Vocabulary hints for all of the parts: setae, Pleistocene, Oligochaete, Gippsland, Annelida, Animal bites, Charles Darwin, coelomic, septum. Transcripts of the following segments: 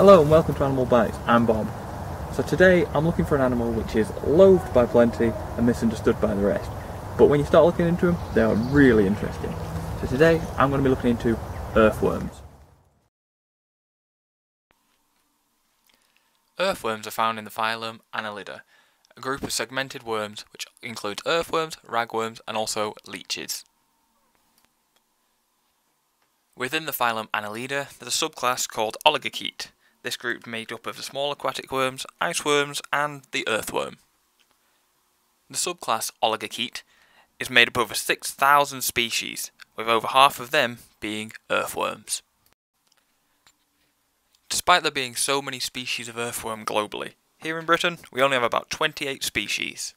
Hello and welcome to Animal Bites, I'm Bob. So today I'm looking for an animal which is loathed by plenty and misunderstood by the rest. But when you start looking into them, they are really interesting. So today I'm going to be looking into earthworms. Earthworms are found in the phylum Annelida, a group of segmented worms which includes earthworms, ragworms and also leeches. Within the phylum Annelida, there's a subclass called Oligochaete. This group made up of the small aquatic worms, ice worms and the earthworm. The subclass Oligochaete is made up of over 6,000 species, with over half of them being earthworms. Despite there being so many species of earthworm globally, here in Britain we only have about 28 species.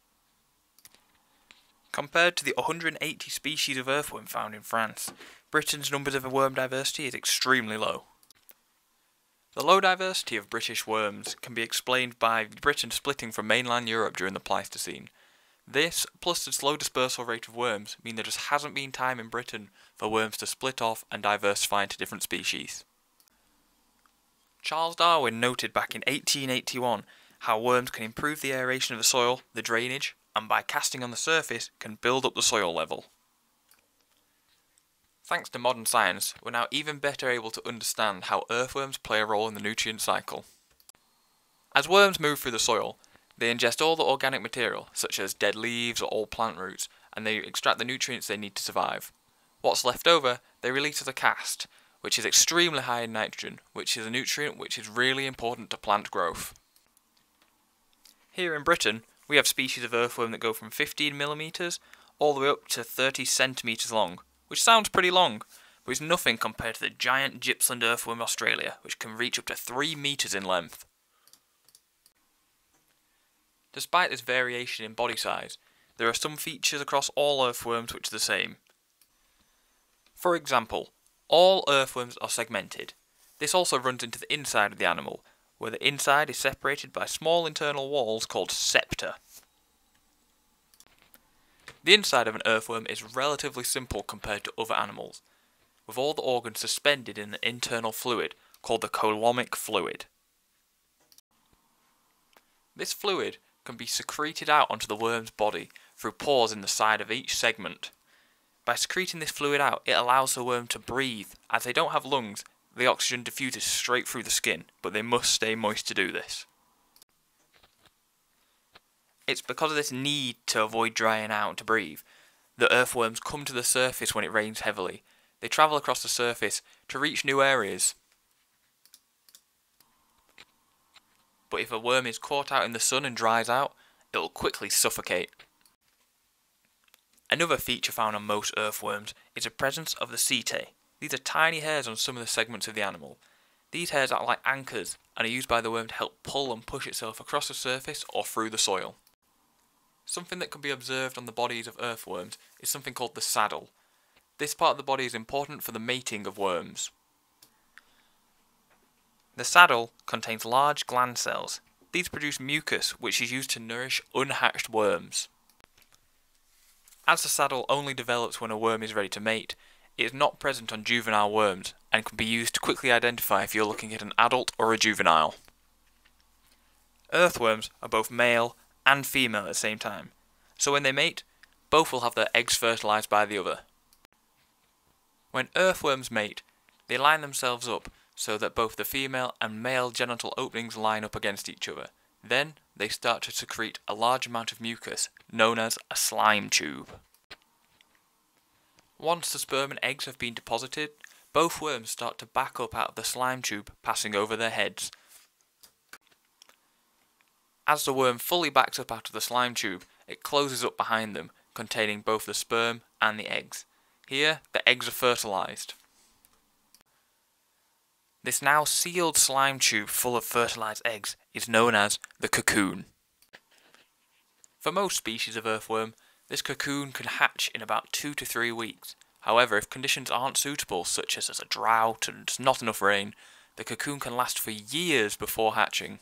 Compared to the 180 species of earthworm found in France, Britain's numbers of worm diversity is extremely low. The low diversity of British worms can be explained by Britain splitting from mainland Europe during the Pleistocene. This, plus the slow dispersal rate of worms, mean there just hasn't been time in Britain for worms to split off and diversify into different species. Charles Darwin noted back in 1881 how worms can improve the aeration of the soil, the drainage, and by casting on the surface can build up the soil level. Thanks to modern science, we're now even better able to understand how earthworms play a role in the nutrient cycle. As worms move through the soil, they ingest all the organic material, such as dead leaves or old plant roots, and they extract the nutrients they need to survive. What's left over, they release as a cast, which is extremely high in nitrogen, which is a nutrient which is really important to plant growth. Here in Britain, we have species of earthworm that go from 15 mm all the way up to 30 cm long, which sounds pretty long, but is nothing compared to the giant Gippsland earthworm in Australia, which can reach up to 3 m in length. Despite this variation in body size, there are some features across all earthworms which are the same. For example, all earthworms are segmented. This also runs into the inside of the animal, where the inside is separated by small internal walls called septa. The inside of an earthworm is relatively simple compared to other animals, with all the organs suspended in the internal fluid called the coelomic fluid. This fluid can be secreted out onto the worm's body through pores in the side of each segment. By secreting this fluid out, it allows the worm to breathe. As they don't have lungs, the oxygen diffuses straight through the skin, but they must stay moist to do this. It's because of this need to avoid drying out and to breathe that earthworms come to the surface when it rains heavily. They travel across the surface to reach new areas. But if a worm is caught out in the sun and dries out, it will quickly suffocate. Another feature found on most earthworms is the presence of the setae. These are tiny hairs on some of the segments of the animal. These hairs act like anchors and are used by the worm to help pull and push itself across the surface or through the soil. Something that can be observed on the bodies of earthworms is something called the saddle. This part of the body is important for the mating of worms. The saddle contains large gland cells. These produce mucus, which is used to nourish unhatched worms. As the saddle only develops when a worm is ready to mate, it is not present on juvenile worms and can be used to quickly identify if you're looking at an adult or a juvenile. Earthworms are both male and female at the same time, so when they mate, both will have their eggs fertilised by the other. When earthworms mate, they line themselves up so that both the female and male genital openings line up against each other. Then they start to secrete a large amount of mucus known as a slime tube. Once the sperm and eggs have been deposited, both worms start to back up out of the slime tube, passing over their heads. As the worm fully backs up out of the slime tube, it closes up behind them, containing both the sperm and the eggs. Here, the eggs are fertilised. This now sealed slime tube full of fertilised eggs is known as the cocoon. For most species of earthworm, this cocoon can hatch in about 2 to 3 weeks. However, if conditions aren't suitable, such as there's a drought and not enough rain, the cocoon can last for years before hatching.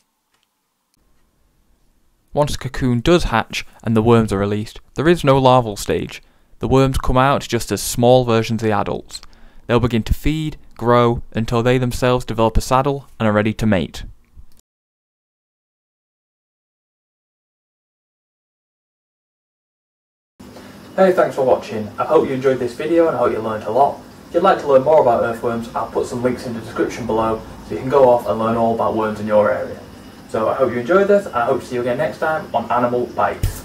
Once the cocoon does hatch and the worms are released, there is no larval stage. The worms come out just as small versions of the adults. They'll begin to feed, grow, until they themselves develop a saddle and are ready to mate. Hey, thanks for watching. I hope you enjoyed this video and I hope you learned a lot. If you'd like to learn more about earthworms, I'll put some links in the description below so you can go off and learn all about worms in your area. So I hope you enjoyed this and I hope to see you again next time on Animal Bites.